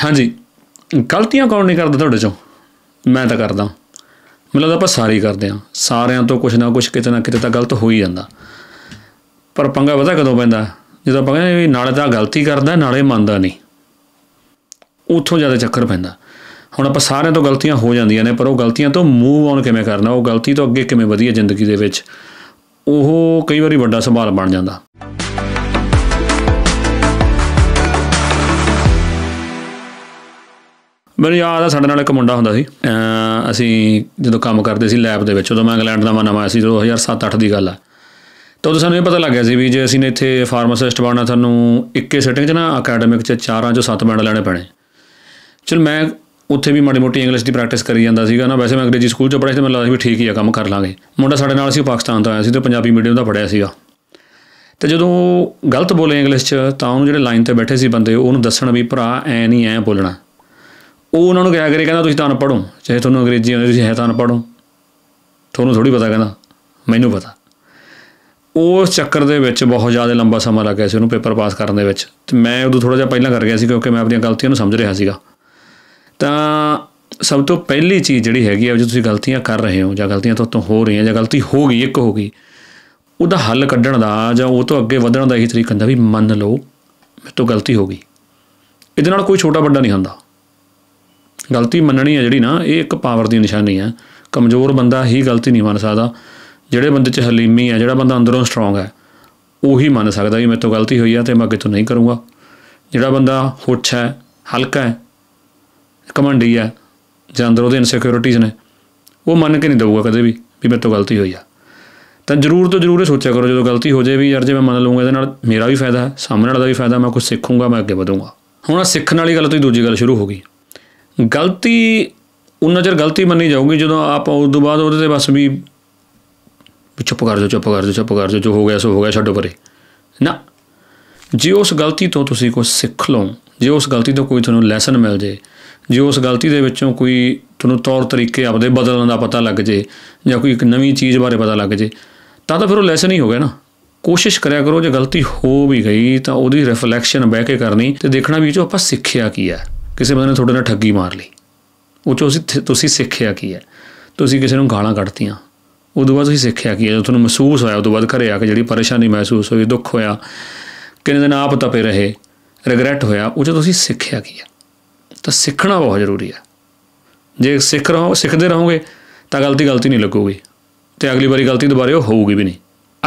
हाँ जी, गलतियां कौन नहीं करता थोड़े चो? मैं तो करता, मतलब आप सारे ही करते हैं, सारिया तो कुछ ना कुछ कितना किते तो गलत हो ही जाता। पर पंगा पता कदों पैंदा, जो आप कहते नाले तो गलती करता नाले मानता नहीं, उतों ज़्यादा चक्कर पैंदा। ਹੁਣ ਆਪਾਂ ਸਾਰਿਆਂ ਤੋਂ ਗਲਤੀਆਂ ਹੋ ਜਾਂਦੀਆਂ ਨੇ, ਪਰ ਉਹ ਗਲਤੀਆਂ ਤੋਂ ਮੂਵ ਆਨ ਕਿਵੇਂ ਕਰਨਾ, ਉਹ ਗਲਤੀ ਤੋਂ ਅੱਗੇ ਕਿਵੇਂ ਵਧੀਆ ਜ਼ਿੰਦਗੀ ਦੇ ਵਿੱਚ, ਉਹ ਕਈ ਵਾਰੀ ਵੱਡਾ ਸਵਾਲ ਬਣ ਜਾਂਦਾ। ਮੈਨੂੰ ਯਾਦ ਆ ਸਾਡੇ ਨਾਲ ਇੱਕ ਮੁੰਡਾ ਹੁੰਦਾ ਸੀ, ਅਸੀਂ ਜਦੋਂ ਕੰਮ ਕਰਦੇ ਸੀ ਲੈਬ ਦੇ ਵਿੱਚ, ਉਦੋਂ ਮੈਂ ਇੰਗਲੈਂਡ ਦਾ ਨਵਾਂ ਆਇਆ ਸੀ, 2007-8 ਦੀ ਗੱਲ ਆ। ਤਾਂ ਉਦੋਂ ਸਾਨੂੰ ਇਹ ਪਤਾ ਲੱਗ ਗਿਆ ਸੀ ਵੀ ਜੇ ਅਸੀਂ ਨੇ ਇੱਥੇ ਫਾਰਮਾਸਿਸਟ ਬਣਨਾ, ਤੁਹਾਨੂੰ ਇੱਕੇ ਸੈਟਿੰਗ 'ਚ ਨਾ ਅਕੈਡਮਿਕ 'ਚ 4 ਚੋਂ 7 ਬੈਂਡ ਲੈਣੇ ਪੈਣੇ। ਚਲ मैं ਉੱਥੇ ਵੀ ਮਾੜੀ ਮੋਟੀ ਇੰਗਲਿਸ਼ ਦੀ ਪ੍ਰੈਕਟਿਸ ਕਰੀ ਜਾਂਦਾ ਸੀਗਾ ਨਾ, ਵੈਸੇ ਮੈਂ ਅੰਗਰੇਜ਼ੀ ਸਕੂਲ 'ਚ ਪੜ੍ਹਿਆ ਸੀ, ਮੈਨੂੰ ਲੱਗਦਾ ਵੀ ਠੀਕ ਹੀ ਆ ਕੰਮ ਕਰ ਲਾਂਗੇ। ਮੁੰਡਾ ਸਾਡੇ ਨਾਲ ਸੀ, ਪਾਕਿਸਤਾਨ ਤੋਂ ਆਇਆ ਸੀ, ਤੇ ਪੰਜਾਬੀ ਮੀਡੀਅਮ ਦਾ ਪੜ੍ਹਿਆ ਸੀਗਾ। ਤੇ ਜਦੋਂ ਗਲਤ ਬੋਲੇ ਇੰਗਲਿਸ਼ 'ਚ ਤਾਂ ਉਹਨੂੰ ਜਿਹੜੇ ਲਾਈਨ 'ਤੇ ਬੈਠੇ ਸੀ ਬੰਦੇ ਉਹਨੂੰ ਦੱਸਣ ਵੀ ਭਰਾ ਐ ਨਹੀਂ ਐ ਬੋਲਣਾ। ਉਹ ਉਹਨਾਂ ਨੂੰ ਕਿਹਾ ਕਰੇ, ਕਹਿੰਦਾ ਤੁਸੀਂ ਤਾਂ ਅਨਪੜ੍ਹ ਹੋ, ਚਾਹੇ ਤੁਹਾਨੂੰ ਅੰਗਰੇਜ਼ੀ ਆਉਂਦੀ, ਤੁਸੀਂ ਹੈ ਤਾਂ ਅਨਪੜ੍ਹ ਹੋ, ਤੁਹਾਨੂੰ ਥੋੜ੍ਹੀ ਪਤਾ। ਕਹਿੰਦਾ ਮੈਨੂੰ ਪਤਾ। ਉਸ ਚੱਕਰ ਦੇ ਵਿੱਚ ਬਹੁਤ ਜ਼ਿਆਦਾ ਲੰਬਾ ਸਮਾਂ ਲੱਗ ਗਿਆ ਸੀ ਉਹਨੂੰ ਪੇਪਰ ਪਾਸ ਕਰਨ ਦੇ ਵਿੱਚ, ਅਤੇ ਮੈਂ ਉਦੋਂ ਥੋੜ੍ਹਾ ਜਿਹਾ ਪਹਿਲਾਂ ਕਰ ਗਿਆ ਸੀ ਕਿਉਂਕਿ मैं ਆਪਣੀਆਂ ਗਲਤੀਆਂ ਨੂੰ ਸਮਝ ਰਿਹਾ ਸੀਗਾ। ਤਾਂ ਸਭ ਤੋਂ ਪਹਿਲੀ ਚੀਜ਼ ਜਿਹੜੀ ਹੈਗੀ ਆ, ਜੇ ਤੁਸੀਂ ਗਲਤੀਆਂ ਕਰ ਰਹੇ ਹੋ ਜਾਂ ਗਲਤੀਆਂ ਤੁਹਾਤੋਂ ਹੋ ਰਹੀਆਂ ਜਾਂ ਗਲਤੀ ਹੋ ਗਈ, ਇੱਕ ਹੋ ਗਈ, ਉਹਦਾ ਹੱਲ ਕੱਢਣ ਦਾ ਜਾਂ ਉਹ ਤੋਂ ਅੱਗੇ ਵਧਣ ਦਾ ਇਹੀ ਤਰੀਕਾ ਹੁੰਦਾ ਵੀ ਮੰਨ ਲਓ ਮੇਰੇ ਤੋਂ ਗਲਤੀ ਹੋ ਗਈ। ਇਹਦੇ ਨਾਲ ਕੋਈ ਛੋਟਾ ਵੱਡਾ ਨਹੀਂ ਹੁੰਦਾ, ਗਲਤੀ ਮੰਨਣੀ ਆ ਜਿਹੜੀ ਨਾ, ਇਹ ਇੱਕ ਪਾਵਰ ਦੀ ਨਿਸ਼ਾਨੀ ਆ। ਕਮਜ਼ੋਰ ਬੰਦਾ ਹੀ ਗਲਤੀ ਨਹੀਂ ਮੰਨ ਸਕਦਾ, ਜਿਹੜੇ ਬੰਦੇ 'ਚ ਹਲੀਮੀ ਆ, ਜਿਹੜਾ ਬੰਦਾ ਅੰਦਰੋਂ ਸਟਰੋਂਗ ਹੈ, ਉਹੀ ਮੰਨ ਸਕਦਾ ਵੀ ਮੇਰੇ ਤੋਂ ਗਲਤੀ ਹੋਈ ਆ ਅਤੇ ਮੈਂ ਅੱਗੇ ਤੋਂ ਨਹੀਂ ਕਰੂੰਗਾ। ਜਿਹੜਾ ਬੰਦਾ ਹੁੱਛ ਹੈ, ਹਲਕਾ ਹੈ, ਘਮੰਡੀ ਹੈ ਜਾਂ ਅੰਦਰ ਉਹਦੇ ਇਨਸਿਕਿਉਰਿਟੀਜ਼ ਨੇ, ਉਹ ਮੰਨ ਕੇ ਨਹੀਂ ਦਊਗਾ ਕਦੇ ਵੀ ਮੇਰੇ ਤੋਂ ਗਲਤੀ ਹੋਈ ਆ। ਤਾਂ ਜ਼ਰੂਰ ਤੋਂ ਜ਼ਰੂਰ ਇਹ ਸੋਚਿਆ ਕਰੋ ਜਦੋਂ ਗਲਤੀ ਹੋ ਜਾਵੇ ਵੀ ਯਾਰ ਜੇ ਮੈਂ ਮੰਨ ਲਊਂਗਾ ਇਹਦੇ ਨਾਲ ਮੇਰਾ ਵੀ ਫਾਇਦਾ ਹੈ, ਸਾਹਮਣੇ ਵਾਲੇ ਦਾ ਵੀ ਫਾਇਦਾ, ਮੈਂ ਕੁਛ ਸਿੱਖੂੰਗਾ, ਮੈਂ ਅੱਗੇ ਵਧੂੰਗਾ। ਹੁਣ ਸਿੱਖਣ ਵਾਲੀ ਗੱਲ ਤੋਂ ਦੂਜੀ ਗੱਲ ਸ਼ੁਰੂ ਹੋ ਗਈ। ਗਲਤੀ ਉਨਾ ਚਿਰ ਗਲਤੀ ਮੰਨੀ ਜਾਊਗੀ ਜਦੋਂ ਆਪਾਂ ਉਸ ਤੋਂ ਬਾਅਦ ਉਹਦੇ 'ਤੇ ਬਸ ਵੀ ਚੁੱਪ ਕਰ ਜਾਓ, ਜੋ ਹੋ ਗਿਆ ਸੋ ਹੋ ਗਿਆ, ਛੱਡੋ ਪਰੇ ਨਾ। ਜੇ ਉਸ ਗਲਤੀ ਤੋਂ ਤੁਸੀਂ ਕੁਛ ਸਿੱਖ ਲਓ, ਜੇ ਉਸ ਗਲਤੀ ਤੋਂ ਕੋਈ ਤੁਹਾਨੂੰ ਲੈਸਨ ਮਿਲ ਜੇ, ਜੇ ਉਸ ਗਲਤੀ ਦੇ ਵਿੱਚੋਂ ਕੋਈ ਤੁਹਾਨੂੰ ਤੌਰ ਤਰੀਕੇ ਆਪਦੇ ਬਦਲਣ ਦਾ ਪਤਾ ਲੱਗ ਜੇ ਜਾਂ ਕੋਈ ਇੱਕ ਨਵੀਂ ਚੀਜ਼ ਬਾਰੇ ਪਤਾ ਲੱਗ ਜੇ, ਤਾਂ ਫਿਰ ਉਹ ਲੈਸਨ ਹੀ ਹੋ ਗਿਆ ਨਾ। ਕੋਸ਼ਿਸ਼ ਕਰਿਆ ਕਰੋ ਜੇ ਗਲਤੀ ਹੋ ਵੀ ਗਈ ਤਾਂ ਉਹਦੀ ਰਿਫਲੈਕਸ਼ਨ ਬਹਿ ਕੇ ਕਰਨੀ ਅਤੇ ਦੇਖਣਾ ਵੀ ਜੋ ਆਪਾਂ ਸਿੱਖਿਆ ਕੀ ਹੈ। ਕਿਸੇ ਬੰਦੇ ਨੇ ਤੁਹਾਡੇ ਨਾਲ ਠੱਗੀ ਮਾਰ ਲਈ, ਉਹ 'ਚੋਂ ਤੁਸੀਂ ਸਿੱਖਿਆ ਕੀ ਹੈ। ਤੁਸੀਂ ਕਿਸੇ ਨੂੰ ਗਾਲਾਂ ਕੱਢਤੀਆਂ, ਉਹ ਤੋਂ ਬਾਅਦ ਤੁਸੀਂ ਸਿੱਖਿਆ ਕੀ ਹੈ। ਜਦੋਂ ਤੁਹਾਨੂੰ ਮਹਿਸੂਸ ਹੋਇਆ, ਉਹ ਤੋਂ ਬਾਅਦ ਘਰੇ ਆ ਕੇ ਜਿਹੜੀ ਪਰੇਸ਼ਾਨੀ ਮਹਿਸੂਸ ਹੋਈ, ਦੁੱਖ ਹੋਇਆ, ਕਿੰਨੇ ਦਿਨ ਆਪ ਤਪੇ ਰਹੇ, ਰਿਗਰੈਟ ਹੋਇਆ, ਉਹ 'ਚੋਂ ਤੁਸੀਂ ਸਿੱਖਿਆ ਕੀ ਹੈ। ਤਾਂ ਸਿੱਖਣਾ ਬਹੁਤ ਜ਼ਰੂਰੀ ਹੈ। ਜੇ ਸਿੱਖਦੇ ਰਹੋਗੇ ਤਾਂ ਗਲਤੀ ਨਹੀਂ ਲੱਗੂਗੀ ਅਤੇ ਅਗਲੀ ਵਾਰੀ ਗਲਤੀ ਦੁਬਾਰੇ ਉਹ ਹੋਊਗੀ ਵੀ ਨਹੀਂ।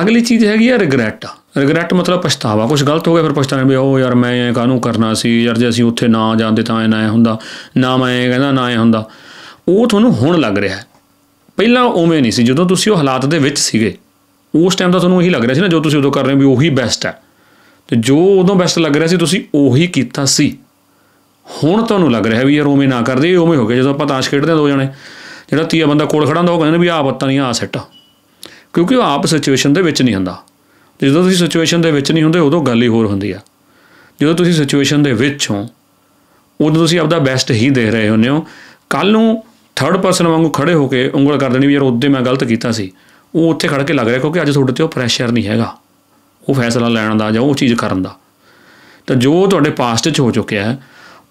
ਅਗਲੀ ਚੀਜ਼ ਹੈਗੀ ਆ ਰਿਗਰੈਟ। ਰਿਗਰੈਟ ਮਤਲਬ ਪਛਤਾਵਾ। ਕੁਛ ਗਲਤ ਹੋ ਗਿਆ ਫਿਰ ਪਛਤਾਵਾ ਵੀ ਉਹ ਯਾਰ ਮੈਂ ਐਂ ਕਾਹਨੂੰ ਕਰਨਾ ਸੀ, ਯਾਰ ਜੇ ਅਸੀਂ ਉੱਥੇ ਨਾ ਜਾਂਦੇ ਤਾਂ ਐਂ ਹੁੰਦਾ, ਨਾ ਮੈਂ ਐਂ ਕਹਿੰਦਾ ਨਾ ਐਂ ਹੁੰਦਾ। ਉਹ ਤੁਹਾਨੂੰ ਹੁਣ ਲੱਗ ਰਿਹਾ, ਪਹਿਲਾਂ ਉਵੇਂ ਨਹੀਂ ਸੀ। ਜਦੋਂ ਤੁਸੀਂ ਉਹ ਹਾਲਾਤ ਦੇ ਵਿੱਚ ਸੀਗੇ ਉਸ ਟਾਈਮ ਤਾਂ ਤੁਹਾਨੂੰ ਇਹੀ ਲੱਗ ਰਿਹਾ ਸੀ ਨਾ, ਜੋ ਤੁਸੀਂ ਉਦੋਂ ਕਰ ਰਹੇ ਹੋ ਵੀ ਉਹੀ ਬੈਸਟ ਹੈ, ਅਤੇ ਜੋ ਉਦੋਂ ਬੈਸਟ ਲੱਗ ਰਿਹਾ ਸੀ ਤੁਸੀਂ ਉਹੀ ਕੀਤਾ ਸੀ। ਹੁਣ ਤੁਹਾਨੂੰ ਲੱਗ ਰਿਹਾ ਵੀ ਯਾਰ ਉਵੇਂ ਨਾ ਕਰਦੇ, ਉਵੇਂ ਹੋ ਗਿਆ। ਜਦੋਂ ਆਪਾਂ ਤਾਸ਼ ਖੇਡਦੇ ਹਾਂ ਦੋ ਜਣੇ, ਜਿਹੜਾ ਤੀਆ ਬੰਦਾ ਕੋਲ ਖੜਾ ਹੁੰਦਾ ਉਹ ਕਹਿੰਦੇ ਵੀ ਆਹ ਪੱਤਾ ਨਹੀਂ, ਆਹ ਸੈੱਟ, ਕਿਉਂਕਿ ਉਹ ਆਪ ਸਿਚੁਏਸ਼ਨ ਦੇ ਵਿੱਚ ਨਹੀਂ ਹੁੰਦਾ। ਜਦੋਂ ਤੁਸੀਂ ਸਿਚੁਏਸ਼ਨ ਦੇ ਵਿੱਚ ਨਹੀਂ ਹੁੰਦੇ ਉਦੋਂ ਗੱਲ ਹੀ ਹੋਰ ਹੁੰਦੀ ਆ। ਜਦੋਂ ਤੁਸੀਂ ਸਿਚੁਏਸ਼ਨ ਦੇ ਵਿੱਚ ਹੋ ਉਦੋਂ ਤੁਸੀਂ ਆਪਦਾ ਬੈਸਟ ਹੀ ਦੇਖ ਰਹੇ ਹੁੰਦੇ ਹੋ। ਕੱਲ੍ਹ ਨੂੰ ਥਰਡ ਪਰਸਨ ਵਾਂਗੂ ਖੜ੍ਹੇ ਹੋ ਕੇ ਉਂਗਲ ਕਰ ਦੇਣੀ ਵੀ ਯਾਰ ਉੱਦੇ ਮੈਂ ਗਲਤ ਕੀਤਾ ਸੀ, ਉਹ ਉੱਥੇ ਖੜ੍ਹ ਕੇ ਲੱਗ ਰਿਹਾ ਕਿਉਂਕਿ ਅੱਜ ਤੁਹਾਡੇ 'ਤੇ ਉਹ ਪ੍ਰੈਸ਼ਰ ਨਹੀਂ ਹੈਗਾ ਉਹ ਫੈਸਲਾ ਲੈਣ ਦਾ ਜਾਂ ਉਹ ਚੀਜ਼ ਕਰਨ ਦਾ। ਤਾਂ ਜੋ ਤੁਹਾਡੇ ਪਾਸਟ 'ਚ ਹੋ ਚੁੱਕਿਆ ਹੈ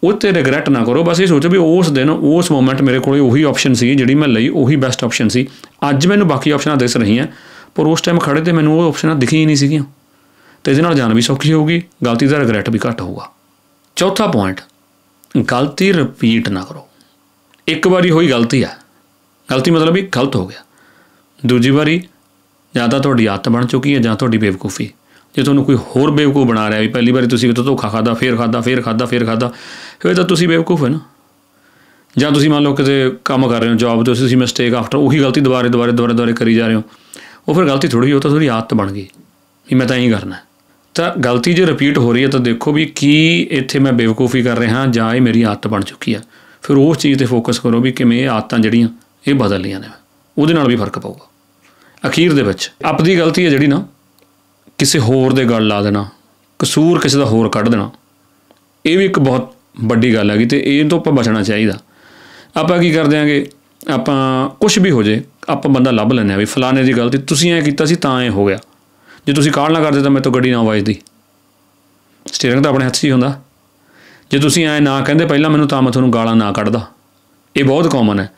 ਉਹ 'ਤੇ ਰਿਗਰੈਟ ਨਾ ਕਰੋ। ਬਸ ਇਹ ਸੋਚੋ ਵੀ ਉਸ ਦਿਨ ਉਸ ਮੂਮੈਂਟ ਮੇਰੇ ਕੋਲ ਉਹੀ ਆਪਸ਼ਨ ਸੀ ਜਿਹੜੀ ਮੈਂ ਲਈ, ਉਹੀ ਬੈਸਟ ਆਪਸ਼ਨ ਸੀ। ਅੱਜ ਮੈਨੂੰ ਬਾਕੀ ਆਪਸ਼ਨਾਂ ਦਿਸ ਰਹੀਆਂ ਪਰ ਉਸ ਟਾਈਮ ਖੜ੍ਹੇ 'ਤੇ ਮੈਨੂੰ ਉਹ ਆਪਸ਼ਨਾਂ ਦਿਖੀਆਂ ਹੀ ਨਹੀਂ ਸੀਗੀਆਂ। ਅਤੇ ਇਹਦੇ ਨਾਲ ਜਾਨ ਵੀ ਸੌਖੀ ਹੋਊਗੀ, ਗਲਤੀ ਦਾ ਰਿਗਰੈਟ ਵੀ ਘੱਟ ਹੋਊਗਾ। ਚੌਥਾ ਪੁਆਇੰਟ, ਗਲਤੀ ਰਿਪੀਟ ਨਾ ਕਰੋ। ਇੱਕ ਵਾਰੀ ਹੋਈ ਗਲਤੀ ਆ, ਗਲਤੀ ਮਤਲਬ ਵੀ ਗਲਤ ਹੋ ਗਿਆ। ਦੂਜੀ ਵਾਰੀ ਜਾਂ ਤਾਂ ਤੁਹਾਡੀ ਆਦਤ ਬਣ ਚੁੱਕੀ ਹੈ ਜਾਂ ਤੁਹਾਡੀ ਬੇਵਕੂਫੀ। ਜੇ ਤੁਹਾਨੂੰ ਕੋਈ ਹੋਰ ਬੇਵਕੂਫ ਬਣਾ ਰਿਹਾ ਵੀ ਪਹਿਲੀ ਵਾਰੀ ਤੁਸੀਂ ਕਿਤੋਂ ਧੋਖਾ ਖਾਧਾ, ਫਿਰ ਖਾਧਾ, ਫਿਰ ਤਾਂ ਤੁਸੀਂ ਬੇਵਕੂਫ ਹੈ ਨਾ। ਜਾਂ ਤੁਸੀਂ ਮੰਨ ਲਓ ਕਿਤੇ ਕੰਮ ਕਰ ਰਹੇ ਹੋ ਜੌਬ 'ਤੇ, ਤੁਸੀਂ ਮਿਸਟੇਕ ਆਫਟਰ ਉਹੀ ਗਲਤੀ ਦੁਬਾਰੇ ਕਰੀ ਜਾ ਰਹੇ ਹੋ, ਉਹ ਫਿਰ ਗਲਤੀ ਥੋੜ੍ਹੀ, ਉਹ ਤਾਂ ਥੋੜ੍ਹੀ ਆਦਤ ਬਣ ਗਈ ਵੀ ਮੈਂ ਤਾਂ ਇਹੀ ਕਰਨਾ। ਤਾਂ ਗਲਤੀ ਜੇ ਰਿਪੀਟ ਹੋ ਰਹੀ ਹੈ ਤਾਂ ਦੇਖੋ ਵੀ ਕੀ ਇੱਥੇ ਮੈਂ ਬੇਵਕੂਫੀ ਕਰ ਰਿਹਾ ਜਾਂ ਇਹ ਮੇਰੀ ਆਦਤ ਬਣ ਚੁੱਕੀ ਆ। ਫਿਰ ਉਸ ਚੀਜ਼ 'ਤੇ ਫੋਕਸ ਕਰੋ ਵੀ ਕਿਵੇਂ ਇਹ ਆਦਤਾਂ ਜਿਹੜੀਆਂ ਇਹ ਬਦਲ ਲਈਆਂ ਨੇ, ਉਹਦੇ ਨਾਲ ਵੀ ਫਰਕ ਪਊਗਾ। ਅਖੀਰ ਦੇ ਵਿੱਚ ਆਪਦੀ ਗਲਤੀ ਹੈ ਜਿਹੜੀ ਨਾ ਕਿਸੇ ਹੋਰ ਦੇ ਗੱਲ ਲਾ ਦੇਣਾ, ਕਸੂਰ ਕਿਸੇ ਦਾ ਹੋਰ ਕੱਢ ਦੇਣਾ, ਇਹ ਵੀ ਇੱਕ ਬਹੁਤ ਵੱਡੀ ਗੱਲ ਹੈਗੀ ਅਤੇ ਇਹ ਤੋਂ ਆਪਾਂ ਬਚਣਾ ਚਾਹੀਦਾ। ਆਪਾਂ ਕੀ ਕਰਦੇ ਆਂਗੇ, ਆਪਾਂ ਕੁਛ ਵੀ ਹੋ ਜੇ ਆਪਾਂ ਬੰਦਾ ਲੱਭ ਲੈਂਦੇ ਹਾਂ ਵੀ ਫਲਾਣੇ ਦੀ ਗਲਤੀ, ਤੁਸੀਂ ਐਂ ਕੀਤਾ ਸੀ ਤਾਂ ਐਂ ਹੋ ਗਿਆ, ਜੇ ਤੁਸੀਂ ਕਾਹਲ ਨਾ ਕਰਦੇ ਤਾਂ ਮੇਰੇ ਤੋਂ ਗੱਡੀ ਨਾ ਵੱਜਦੀ। ਸਟੀਅਰਿੰਗ ਤਾਂ ਆਪਣੇ ਹੱਥ 'ਚ ਹੀ ਹੁੰਦਾ, ਜੇ ਤੁਸੀਂ ਐ ਨਾ ਕਹਿੰਦੇ ਪਹਿਲਾਂ ਮੈਨੂੰ ਤਾਂ ਮੈਂ ਤੁਹਾਨੂੰ ਗਾਲਾਂ ਨਾ ਕੱਢਦਾ। ਇਹ ਬਹੁਤ ਕਾਮਨ ਹੈ।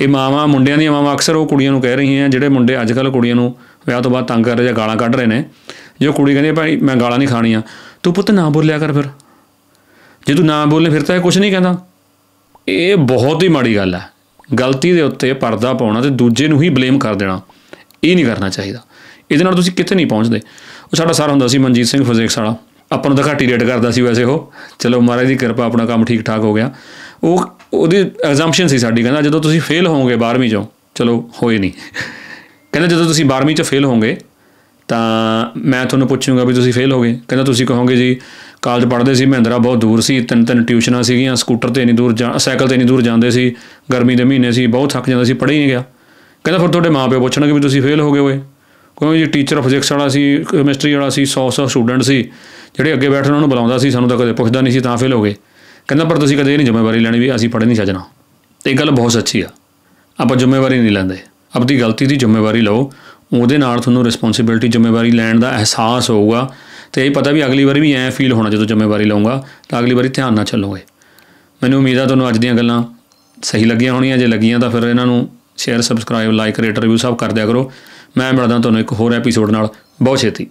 ਇਹ ਮਾਵਾਂ, ਮੁੰਡਿਆਂ ਦੀਆਂ ਮਾਵਾਂ ਅਕਸਰ ਉਹ ਕੁੜੀਆਂ ਨੂੰ ਕਹਿ ਰਹੀਆਂ ਜਿਹੜੇ ਮੁੰਡੇ ਅੱਜ ਕੱਲ੍ਹ ਕੁੜੀਆਂ ਨੂੰ ਵਿਆਹ ਤੋਂ ਬਾਅਦ ਤੰਗ ਕਰ ਰਹੇ ਜਾਂ ਗਾਲਾਂ ਕੱਢ ਰਹੇ ਨੇ। ਜੋ ਕੁੜੀ ਕਹਿੰਦੀ ਭਾਈ ਮੈਂ ਗਾਲਾਂ ਨਹੀਂ ਖਾਣੀਆਂ, ਤੂੰ ਪੁੱਤ ਨਾ ਬੋਲਿਆ ਕਰ। ਫਿਰ ਜੇ ਤੂੰ ਨਾ ਬੋਲੇ ਫਿਰ ਤਾਂ ਇਹ ਕੁਛ ਨਹੀਂ ਕਹਿੰਦਾ। ਇਹ ਬਹੁਤ ਹੀ ਮਾੜੀ ਗੱਲ ਹੈ। ਗਲਤੀ ਦੇ ਉੱਤੇ ਪਰਦਾ ਪਾਉਣਾ ਅਤੇ ਦੂਜੇ ਨੂੰ ਹੀ ਬਲੇਮ ਕਰ ਦੇਣਾ, ਇਹ ਨਹੀਂ ਕਰਨਾ ਚਾਹੀਦਾ। ਇਹਦੇ ਨਾਲ ਤੁਸੀਂ ਕਿਤੇ ਨਹੀਂ ਪਹੁੰਚਦੇ। ਉਹ ਸਾਡਾ ਸਰ ਹੁੰਦਾ ਸੀ ਮਨਜੀਤ ਸਿੰਘ ਫਿਜ਼ਿਕਸ ਵਾਲਾ, ਆਪਾਂ ਨੂੰ ਤਾਂ ਘੱਟ ਹੀ ਰੇਟ ਕਰਦਾ ਸੀ ਵੈਸੇ ਉਹ, ਚਲੋ ਮਹਾਰਾਜ ਦੀ ਕਿਰਪਾ ਆਪਣਾ ਕੰਮ ਠੀਕ ਠਾਕ ਹੋ ਗਿਆ। ਉਹ ਉਹਦੀ ਐਗਜ਼ਾਮਸ਼ਨ ਸੀ ਸਾਡੀ, ਕਹਿੰਦਾ ਜਦੋਂ ਤੁਸੀਂ ਫੇਲ ਹੋਵੋਗੇ 12ਵੀਂ 'ਚੋਂ, ਚਲੋ ਹੋਏ ਨਹੀਂ, ਕਹਿੰਦਾ ਜਦੋਂ ਤੁਸੀਂ 12ਵੀਂ 'ਚ ਫੇਲ ਹੋਵੋਗੇ ਤਾਂ ਮੈਂ ਤੁਹਾਨੂੰ ਪੁੱਛੂੰਗਾ ਵੀ ਤੁਸੀਂ ਫੇਲ ਹੋ ਗਏ। ਕਹਿੰਦਾ ਤੁਸੀਂ ਕਹੋਗੇ ਜੀ ਕਾਲਜ ਪੜ੍ਹਦੇ ਸੀ, ਮਹਿੰਦਰਾ ਬਹੁਤ ਦੂਰ ਸੀ, 3-3 ਟਿਊਸ਼ਨਾਂ ਸੀਗੀਆਂ, ਸਕੂਟਰ 'ਤੇ ਨਹੀਂ ਦੂਰ ਜਾਂ ਸਾਈਕਲ 'ਤੇ ਨਹੀਂ ਦੂਰ ਜਾਂਦੇ ਸੀ, ਗਰਮੀ ਦੇ ਮਹੀਨੇ ਸੀ, ਬਹੁਤ ਥੱਕ ਜਾਂਦਾ ਸੀ, ਪੜ੍ਹ ਹੀ ਨਹੀਂ ਗਿਆ। ਕਹਿੰਦਾ ਫਿਰ ਤੁਹਾਡੇ ਮਾਂ ਪਿਓ ਪੁੱਛਣਗੇ ਵੀ ਤੁਸੀਂ ਫੇਲ ਹੋ ਗਏ ਹੋਏ। ਕਿਉਂਕਿ ਜੀ ਟੀਚਰ ਫਿਜ਼ਿਕਸ ਵਾਲਾ ਸੀ, ਕੈਮਿਸਟਰੀ ਵਾਲਾ ਸੀ, 100 ਸਟੂਡੈਂਟ ਸੀ, ਜਿਹੜੇ ਅੱਗੇ ਬੈਠੇ ਉਹਨਾਂ ਨੂੰ ਬੁਲਾਉਂਦਾ ਸੀ, ਸਾਨੂੰ ਤਾਂ ਕਦੇ ਪੁੱਛਦਾ ਨਹੀਂ ਸੀ, ਤਾਂ ਫੇਲ ਹੋ ਗਏ। ਕਹਿੰਦਾ ਪਰ ਤੁਸੀਂ ਕਦੇ ਨਹੀਂ ਜ਼ਿੰਮੇਵਾਰੀ ਲੈਣੀ ਵੀ ਅਸੀਂ ਪੜ੍ਹੇ ਨਹੀਂ ਸੱਜਣਾ। ਇਹ ਗੱਲ ਬਹੁਤ ਸੱਚੀ ਆ, ਆਪਾਂ ਜ਼ਿੰਮੇਵਾਰੀ ਨਹੀਂ ਲੈਂਦੇ। ਆਪਣੀ ਗਲਤੀ ਦੀ ਜ਼ਿੰਮੇਵਾਰੀ ਲਓ, ਉਹਦੇ ਨਾਲ ਤੁਹਾਨੂੰ ਰਿਸਪੋਂਸੀਬਿਲਿਟੀ, ਜ਼ਿੰਮੇਵਾਰੀ ਲੈਣ ਦਾ ਅਹਿਸਾਸ ਹੋਊਗਾ ਅਤੇ ਇਹ ਪਤਾ ਵੀ ਅਗਲੀ ਵਾਰੀ ਵੀ ਐਂ ਫੀਲ ਹੋਣਾ ਜਦੋਂ ਜ਼ਿੰਮੇਵਾਰੀ ਲਊਂਗਾ ਤਾਂ ਅਗਲੀ ਵਾਰੀ ਧਿਆਨ ਨਾਲ ਚੱਲੋਗੇ। ਮੈਨੂੰ ਉਮੀਦ ਆ ਤੁਹਾਨੂੰ ਅੱਜ ਦੀਆਂ ਗੱਲਾਂ ਸਹੀ ਲੱਗੀਆਂ ਹੋਣੀਆਂ। ਜੇ ਲੱਗੀਆਂ ਤਾਂ ਫਿਰ ਇਹਨਾਂ ਨੂੰ share, subscribe, like, rate, review ਸਭ ਕਰ ਦਿਆ ਕਰੋ। ਮੈਂ ਮਿਲਦਾ ਤੁਹਾਨੂੰ ਇੱਕ ਹੋਰ ਐਪੀਸੋਡ ਨਾਲ ਬਹੁਤ ਛੇਤੀ।